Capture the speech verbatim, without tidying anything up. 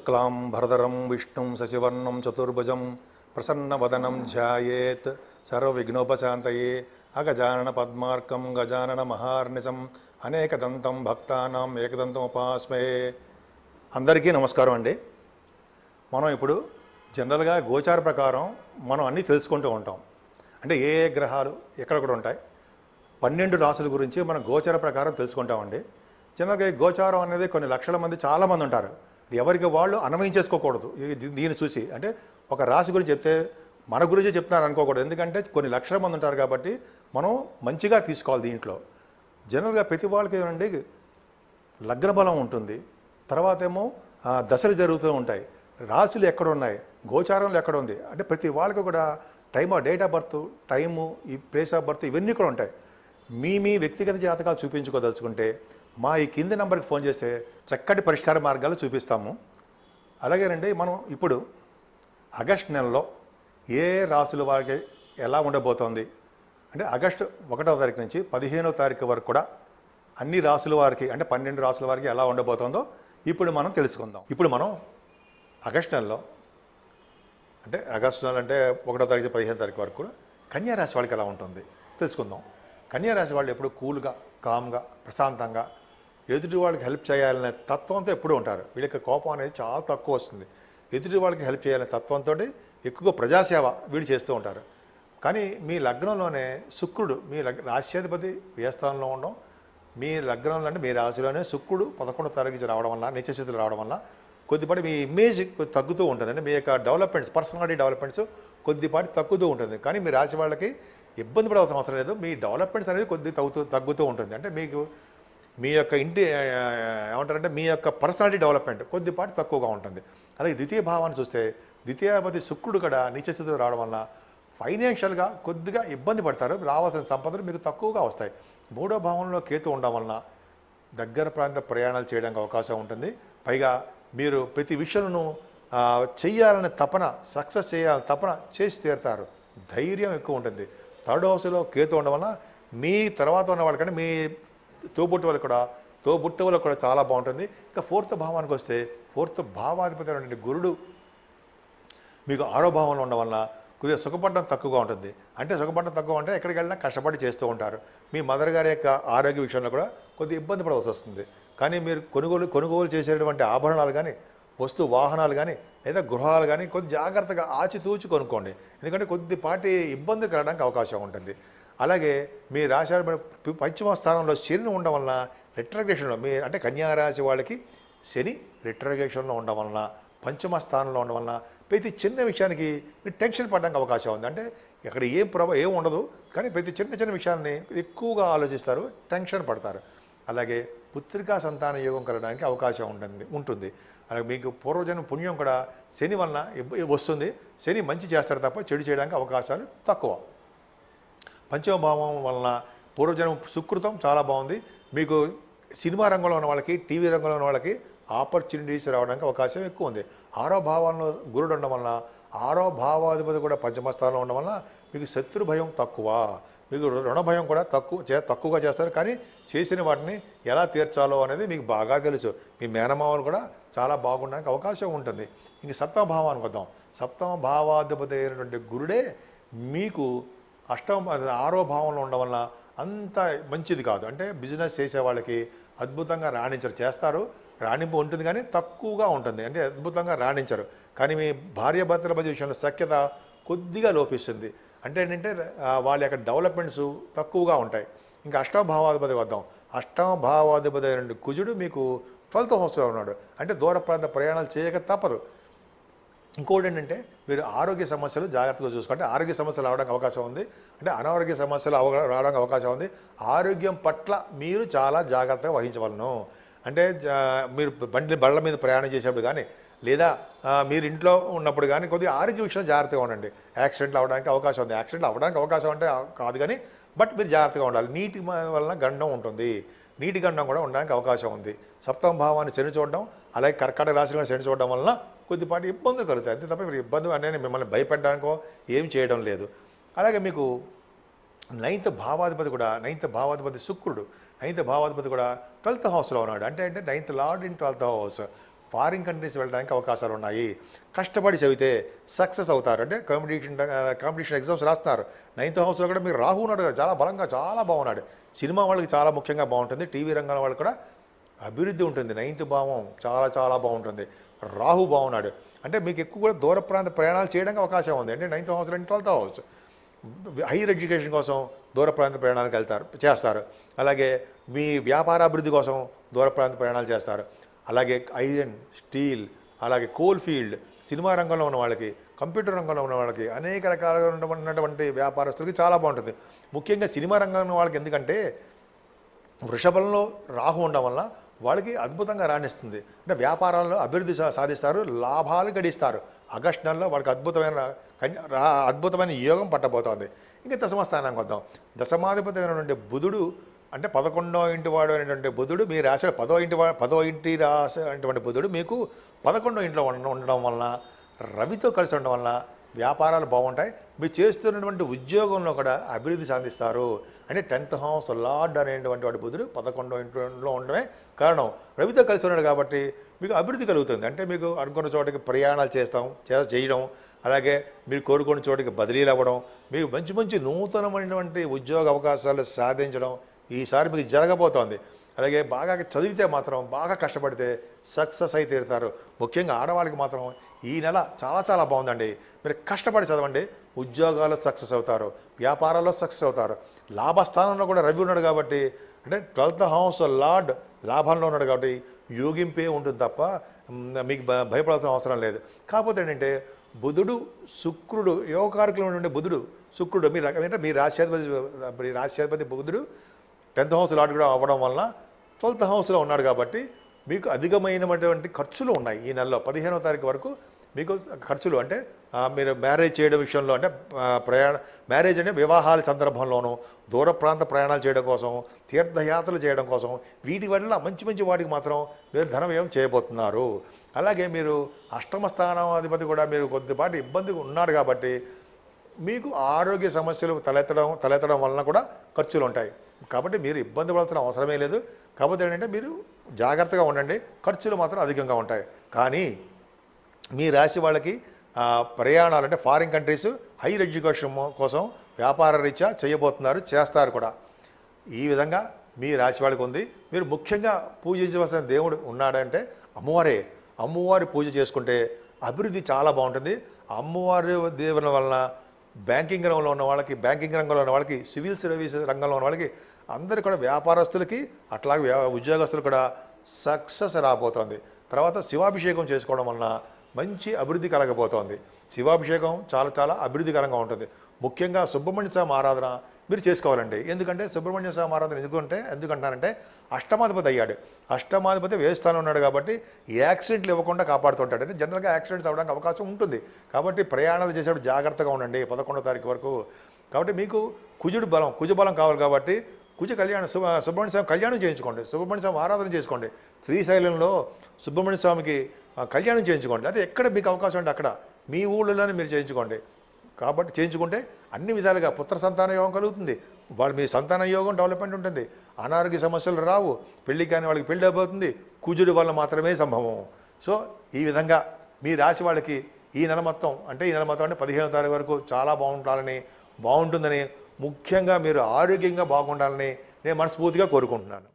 शुक्लां भरधरं विष्णुं शशिवर्णं चतुर्भुजं प्रसन्नवदनं ध्यायेत् सर्वविघ्नोपशान्तये अगजानन पद्मार्कं गजानन महार्निशं अनेकदन्तं भक्तानां एकदन्तम् उपास्महे। అందరికీ నమస్కారం అండి। మనం ఇప్పుడు జనరల్ గా గోచార ప్రకారం మనం అన్ని తెలుసుకుంటూ ఉంటాం, అంటే ఏ ఏ గ్రహాలు ఎక్కడ కూడా ఉంటాయి। పన్నెండు రాశుల గురించి మనం గోచార ప్రకారం తెలుసుకుంటామండి। జనరల్గా గోచారం అనేది కొన్ని లక్షల మంది చాలామంది ఉంటారు, ఎవరికి వాళ్ళు అన్వయించేసుకోకూడదు। దీన్ని చూసి అంటే ఒక రాశి గురించి చెప్తే మన గురించి చెప్తున్నారు అనుకోకూడదు, ఎందుకంటే కొన్ని లక్షల మంది ఉంటారు కాబట్టి మనం మంచిగా తీసుకోవాలి। దీంట్లో జనరల్గా ప్రతి వాళ్ళకి ఏమండి లగ్న బలం ఉంటుంది, తర్వాత ఏమో దశలు జరుగుతూ ఉంటాయి, రాశులు ఎక్కడ ఉన్నాయి, గోచారంలో ఎక్కడ ఉంది అంటే ప్రతి వాళ్ళకి కూడా time of date of birth, time, ఈ ప్లేస్ ఆఫ్ బర్త్ ఇవన్నీ కూడా ఉంటాయి। మీ మీ వ్యక్తిగత జాతకాలు చూపించుకోదలుచుకుంటే మా ఈ కింది నెంబర్కి ఫోన్ చేస్తే చక్కటి పరిష్కార మార్గాలు చూపిస్తాము। అలాగేనండి, మనం ఇప్పుడు ఆగస్టు నెలలో ఏ రాశుల వారికి ఎలా ఉండబోతోంది అంటే ఆగస్టు ఒకటవ తారీఖు నుంచి పదిహేనవ తారీఖు వరకు కూడా అన్ని రాశుల వారికి అంటే పన్నెండు రాశుల వారికి ఎలా ఉండబోతోందో ఇప్పుడు మనం తెలుసుకుందాం। ఇప్పుడు మనం ఆగస్టు నెలలో అంటే ఆగస్టు నెల అంటే ఒకటో తారీఖు పదిహేను తారీఖు వరకు కూడా కన్యారాశి వాళ్ళకి ఎలా ఉంటుంది తెలుసుకుందాం। కన్యారాశి వాళ్ళు ఎప్పుడు కూల్గా, కామ్గా, ప్రశాంతంగా ఎదుటి వాళ్ళకి హెల్ప్ చేయాలనే తత్వంతో ఎప్పుడూ ఉంటారు। వీళ్ళకి కోపం అనేది చాలా తక్కువ వస్తుంది, ఎదుటి వాళ్ళకి హెల్ప్ చేయాలనే తత్వంతో ఎక్కువగా ప్రజాసేవ వీళ్ళు చేస్తూ ఉంటారు। కానీ మీ లగ్నంలోనే శుక్రుడు, మీ రాశ్యాధిపతి వ్యయస్థానంలో ఉండడం, మీ లగ్నంలో అంటే మీ రాశిలోనే శుక్రుడు పదకొండో తారీఖు రావడం వల్ల, నిత్యస్థితిలో రావడం వల్ల కొద్దిపాటి మీ ఇమేజ్ తగ్గుతూ ఉంటుందండి, మీ యొక్క డెవలప్మెంట్స్, పర్సనాలిటీ డెవలప్మెంట్స్ కొద్దిపాటి తగ్గుతూ ఉంటుంది। కానీ మీ రాశి వాళ్ళకి ఇబ్బంది పడాల్సిన అవసరం లేదు, మీ డెవలప్మెంట్స్ అనేది కొద్ది తగ్గుతూ తగ్గుతూ ఉంటుంది। అంటే మీకు మీ యొక్క ఇంటి ఏమంటారంటే మీ యొక్క పర్సనాలిటీ డెవలప్మెంట్ కొద్దిపాటి తక్కువగా ఉంటుంది। అలాగే ద్వితీయ భావాన్ని చూస్తే ద్వితీయాధిపతి శుక్రుడు కూడా నిత్యస్థితిలో రావడం వల్ల ఫైనాన్షియల్గా కొద్దిగా ఇబ్బంది పడతారు, రావాల్సిన సంపదలు మీకు తక్కువగా వస్తాయి। మూడో భావంలో కేతు ఉండడం వలన దగ్గర ప్రాంత ప్రయాణాలు చేయడానికి అవకాశం ఉంటుంది, పైగా మీరు ప్రతి విషయంలోనూ చేయాలనే తపన, సక్సెస్ చేయాలని తపన చేసి తీరుతారు, ధైర్యం ఎక్కువ ఉంటుంది। థర్డ్ హౌస్లో కేతు ఉండడం వల్ల మీ తర్వాత ఉన్న వాళ్ళకంటే మీ తోబుట్టు వాళ్ళకి కూడా తోబుట్టు వాళ్ళకి కూడా చాలా బాగుంటుంది। ఇంకా ఫోర్త్ భావానికి వస్తే ఫోర్త్ భావాధిపతి అయినటువంటి గురుడు మీకు ఆరో భావంలో ఉండడం వల్ల కొద్దిగా సుఖపడడం తక్కువగా ఉంటుంది, అంటే సుఖపడడం తక్కువ అంటే ఎక్కడికి వెళ్ళినా కష్టపడి చేస్తూ ఉంటారు। మీ మదర్ గారి యొక్క ఆరోగ్య విషయంలో కూడా కొద్దిగా ఇబ్బంది పడవలసి వస్తుంది, కానీ మీరు కొనుగోలు కొనుగోలు చేసేటువంటి ఆభరణాలు కానీ, వస్తు వాహనాలు కానీ, లేదా గృహాలు కానీ కొద్ది జాగ్రత్తగా ఆచితూచి కొనుక్కోండి, ఎందుకంటే కొద్దిపాటి ఇబ్బంది కలగడానికి అవకాశం ఉంటుంది। అలాగే మీ రాశి పంచమ స్థానంలో శని ఉండడం వలన రిట్రగ్రేషన్లో మీ అంటే కన్యారాశి వాళ్ళకి శని రిట్రగ్రేషన్లో ఉండడం వలన, పంచమ స్థానంలో ఉండడం వలన ప్రతి చిన్న విషయానికి మీరు టెన్షన్ పడడానికి అవకాశం ఉంది। అంటే ఇక్కడ ఏం ప్రభావం ఏం ఉండదు, కానీ ప్రతి చిన్న చిన్న విషయాన్ని ఎక్కువగా ఆలోచిస్తారు, టెన్షన్ పడతారు। అలాగే పుత్రికా సంతాన యోగం కలగడానికి అవకాశం ఉంటుంది ఉంటుంది అలాగే మీకు పూర్వజన్మ పుణ్యం కూడా శని వలన వస్తుంది, శని మంచి చేస్తారు తప్ప చెడు చేయడానికి అవకాశాలు తక్కువ। పంచమభావం వలన పూర్వజన్మ సుకృతం చాలా బాగుంది, మీకు సినిమా రంగంలో ఉన్న వాళ్ళకి, టీవీ రంగంలో ఉన్న వాళ్ళకి ఆపర్చునిటీస్ రావడానికి అవకాశం ఎక్కువ ఉంది। ఆరో భావంలో గురుడు ఉండడం వలన, ఆరో భావాధిపతి కూడా పంచమ స్థానంలో ఉండడం వలన మీకు శత్రు భయం తక్కువ, మీకు రుణ భయం కూడా తక్కువ తక్కువగా చేస్తారు, కానీ చేసిన వాటిని ఎలా తీర్చాలో అనేది మీకు బాగా తెలుసు। మీ మేనమామలు కూడా చాలా బాగుండడానికి అవకాశం ఉంటుంది। ఇంక సప్తమ భావానికి వద్దాం, సప్తమ భావాధిపతి అయినటువంటి గురుడే మీకు అష్టమ ఆరో భావంలో ఉండడం వల్ల అంత మంచిది కాదు, అంటే బిజినెస్ చేసే వాళ్ళకి అద్భుతంగా రాణించరు, చేస్తారు రాణింపు ఉంటుంది కానీ తక్కువగా ఉంటుంది, అంటే అద్భుతంగా రాణించరు। కానీ మీ భార్యాభర్తల మధ్య విషయంలో సఖ్యత కొద్దిగా లోపిస్తుంది, అంటే ఏంటంటే వాళ్ళ యొక్క డెవలప్మెంట్స్ తక్కువగా ఉంటాయి। ఇంకా అష్టమ భావాధిపతి వద్దాం, అష్టమ భావాధిపతి అయిన కుజుడు మీకు ట్వెల్త్ హౌస్లో ఉన్నాడు, అంటే దూర ప్రాంత ప్రయాణాలు చేయక తప్పదు। ఇంకోటి ఏంటంటే మీరు ఆరోగ్య సమస్యలు జాగ్రత్తగా చూసుకుంటే ఆరోగ్య సమస్యలు రావడానికి అవకాశం ఉంది, అంటే అనారోగ్య సమస్యలు అవ రావడానికి అవకాశం ఉంది। ఆరోగ్యం పట్ల మీరు చాలా జాగ్రత్తగా వహించవలను, అంటే మీరు బండి బళ్ళ మీద ప్రయాణం చేసేప్పుడు కానీ, లేదా మీరు ఇంట్లో ఉన్నప్పుడు కానీ కొద్దిగా ఆరోగ్య విషయంలో జాగ్రత్తగా ఉండండి, యాక్సిడెంట్లు అవడానికి అవకాశం ఉంది। యాక్సిడెంట్లు అవడానికి అవకాశం అంటే కాదు కానీ బట్ మీరు జాగ్రత్తగా ఉండాలి, నీటి వలన గండం ఉంటుంది, నీటి గండం కూడా ఉండడానికి అవకాశం ఉంది। సప్తమ భావాన్ని శని చూడడం, అలాగే కర్కాటక రాశిలో శని చూడడం వలన కొద్దిపాటి ఇబ్బందులు కలుగుతాయి, అంతే తప్ప మీరు ఇబ్బందులు అనేది మిమ్మల్ని భయపెట్టడానికో ఏం చేయడం లేదు। అలాగే మీకు నైన్త్ భావాధిపతి కూడా నైన్త్ భావాధిపతి శుక్రుడు నైన్త్ భావాధిపతి కూడా ట్వెల్త్ హౌస్లో ఉన్నాడు, అంటే అంటే ninth lord in twelfth house foreign countries వెళ్ళడానికి అవకాశాలు ఉన్నాయి. కష్టపడి చదివితే సక్సెస్ అవుతారు. అంటే కాంపిటీషన్ కాంపిటీషన్ ఎగ్జామ్స్ రాస్తున్నారు. నైన్త్ హౌస్లో కూడా మీరు రాహు ఉన్నాడు, చాలా బలంగా చాలా బాగున్నాడు. సినిమా వాళ్ళకి చాలా ముఖ్యంగా బాగుంటుంది, టీవీ రంగం వాళ్ళకి కూడా అభివృద్ధి ఉంటుంది. నైన్త్ భావం చాలా చాలా బాగుంటుంది, రాహు బాగున్నాడు. అంటే మీకు ఎక్కువ కూడా దూర ప్రాంత ప్రయాణాలు చేయడానికి అవకాశం ఉంది. అంటే ninth house and twelfth house higher education కోసం దూర ప్రాంత ప్రయాణాలకు వెళ్తారు చేస్తారు. అలాగే మీ వ్యాపారాభివృద్ధి కోసం దూర ప్రాంత ప్రయాణాలు చేస్తారు. అలాగే ఐరన్ స్టీల్ అలాగే కోల్ ఫీల్డ్ సినిమా రంగంలో ఉన్న వాళ్ళకి, కంప్యూటర్ రంగంలో ఉన్న వాళ్ళకి, అనేక రకాలుగా ఉన్నటువంటి వ్యాపారస్తులకి చాలా బాగుంటుంది. ముఖ్యంగా సినిమా రంగంలో ఉన్న వాళ్ళకి, ఎందుకంటే వృషభంలో రాహు ఉండడం వల్ల వాళ్ళకి అద్భుతంగా రాణిస్తుంది. అంటే వ్యాపారాల్లో అభివృద్ధి సాధిస్తారు, లాభాలు గడిస్తారు. ఆగస్టు నెలలో వాళ్ళకి అద్భుతమైన అద్భుతమైన యోగం పట్టబోతోంది. ఇంకా దశమస్థానానికి వద్దాం. దశమాధిపతి అయినటువంటి బుధుడు, అంటే పదకొండో ఇంటి వాడు అనేటువంటి బుధుడు మీ రాశి, పదో ఇంటి వా పదో ఇంటి రాశి అనేటువంటి బుధుడు మీకు పదకొండో ఇంట్లో ఉండడం వలన, రవితో కలిసి ఉండడం వలన వ్యాపారాలు బాగుంటాయి. మీరు చేస్తున్నటువంటి ఉద్యోగంలో కూడా అభివృద్ధి సాధిస్తారు. అంటే టెన్త్ హౌస్ లార్డ్ అనేటువంటి వాడి బుధుడు పదకొండో ఇంట్లో ఉండడమే కారణం. రవితో కలిసి ఉన్నాడు కాబట్టి మీకు అభివృద్ధి కలుగుతుంది. అంటే మీకు అనుకున్న చోటికి ప్రయాణాలు చేస్తాం చేయడం, అలాగే మీరు కోరుకున్న చోటికి బదిలీలు అవ్వడం, మీకు మంచి మంచి నూతనమైనటువంటి ఉద్యోగ అవకాశాలు సాధించడం ఈసారి మీకు జరగబోతోంది. అలాగే బాగా చదివితే మాత్రం, బాగా కష్టపడితే సక్సెస్ అయి తీరుతారు. ముఖ్యంగా ఆడవాళ్ళకి మాత్రం ఈ నెల చాలా చాలా బాగుందండి. మీరు కష్టపడి చదవండి, ఉద్యోగాల్లో సక్సెస్ అవుతారు, వ్యాపారాల్లో సక్సెస్ అవుతారు. లాభస్థానంలో కూడా రవి ఉన్నాడు కాబట్టి, అంటే ట్వెల్త్ హౌస్ లార్డ్ లాభంలో ఉన్నాడు కాబట్టి యోగింపే ఉంటుంది తప్ప మీకు భయపడాల్సిన అవసరం లేదు. కాకపోతే ఏంటంటే బుధుడు శుక్రుడు యోగకారకులు ఉండే బుధుడు శుక్రుడు మీ అంటే మీ రాశ్యాధిపతి మీ రాశ్యాధిపతి బుధుడు టెన్త్ హౌస్ లాట్ కూడా అవ్వడం వలన ట్వెల్త్ హౌస్లో ఉన్నాడు కాబట్టి మీకు అధికమైనటువంటి ఖర్చులు ఉన్నాయి. ఈ నెలలో పదిహేనవ తారీఖు వరకు మీకు ఖర్చులు, అంటే మీరు మ్యారేజ్ చేయడం విషయంలో, అంటే ప్రయాణ మ్యారేజ్ అంటే వివాహాల సందర్భంలోనూ, దూర ప్రాంత ప్రయాణాలు చేయడం కోసం, తీర్థయాత్రలు చేయడం కోసం, వీటి వల్ల మంచి మంచి వాటికి మాత్రం మీరు ధన వ్యయం చేయబోతున్నారు. అలాగే మీరు అష్టమ స్థానాధిపతి కూడా మీరు కొద్దిపాటి ఇబ్బంది ఉన్నాడు కాబట్టి మీకు ఆరోగ్య సమస్యలు తలెత్తడం తలెత్తడం వలన కూడా ఖర్చులు ఉంటాయి. కాబట్టి మీరు ఇబ్బంది పడాల్సిన అవసరమే లేదు. కాకపోతే ఏంటంటే మీరు జాగ్రత్తగా ఉండండి, ఖర్చులు మాత్రం అధికంగా ఉంటాయి. కానీ మీ రాశి వాళ్ళకి ప్రయాణాలు, అంటే ఫారిన్ కంట్రీస్ హైయర్ ఎడ్యుకేషన్ కోసం వ్యాపార రీత్యా చేయబోతున్నారు, చేస్తారు కూడా. ఈ విధంగా మీ రాశి వాళ్ళకి ఉంది. మీరు ముఖ్యంగా పూజించవలసిన దేవుడు ఉన్నాడంటే అమ్మవారే. అమ్మవారి పూజ చేసుకుంటే అభివృద్ధి చాలా బాగుంటుంది. అమ్మవారి దేవుని వలన బ్యాంకింగ్ రంగంలో ఉన్న వాళ్ళకి, బ్యాంకింగ్ రంగంలో ఉన్న వాళ్ళకి, సివిల్ సర్వీస్ రంగంలో ఉన్న వాళ్ళకి, అందరు కూడా వ్యాపారస్తులకి అట్లాగే ఉద్యోగస్తులు కూడా సక్సెస్ రాబోతోంది. తర్వాత శివాభిషేకం చేసుకోవడం వలన మంచి అభివృద్ధి కలగబోతోంది. శివాభిషేకం చాలా చాలా అభివృద్ధికరంగా ఉంటుంది. ముఖ్యంగా సుబ్రహ్మణ్య స్వామి ఆరాధన మీరు చేసుకోవాలండి. ఎందుకంటే సుబ్రహ్మణ్య స్వామి ఆరాధన ఎందుకంటే ఎందుకంటున్నారంటే అష్టమాధిపతి అయ్యాడు. అష్టమాధిపతి వేస్తానే ఉన్నాడు కాబట్టి యాక్సిడెంట్లు ఇవ్వకుండా కాపాడుతుంటాడు. అంటే జనరల్గా యాక్సిడెంట్స్ అవ్వడానికి అవకాశం ఉంటుంది కాబట్టి ప్రయాణాలు చేసేటప్పుడు జాగ్రత్తగా ఉండండి పదకొండో తారీఖు వరకు. కాబట్టి మీకు కుజుడు బలం, కుజ బలం కావాలి కాబట్టి కుజ కళ్యాణం సు సుబ్రహ్మణ్య స్వామి కళ్యాణం చేయించుకోండి, సుబ్రహ్మణ్య స్వామి ఆరాధన చేసుకోండి. శ్రీశైలంలో సుబ్రహ్మణ్య స్వామికి కళ్యాణం చేయించుకోండి. అయితే ఎక్కడ మీకు అవకాశం ఉంటే అక్కడ మీ ఊళ్ళలోనే మీరు చేయించుకోండి. కాబట్టి చేయించుకుంటే అన్ని విధాలుగా పుత్ర సంతాన యోగం కలుగుతుంది. వాళ్ళు మీ సంతాన యోగం డెవలప్మెంట్ ఉంటుంది, అనారోగ్య సమస్యలు రావు, పెళ్లి కానీ వాళ్ళకి పెళ్లి అయిపోతుంది. కుజుడి వల్ల మాత్రమే సంభవం. సో ఈ విధంగా మీ రాశి వాళ్ళకి ఈ నెల మొత్తం, అంటే ఈ నెల మొత్తం అంటే పదిహేనవ తారీఖు వరకు చాలా బాగుంటాలని బాగుంటుందని, ముఖ్యంగా మీరు ఆరోగ్యంగా బాగుండాలని నేను మనస్ఫూర్తిగా కోరుకుంటున్నాను.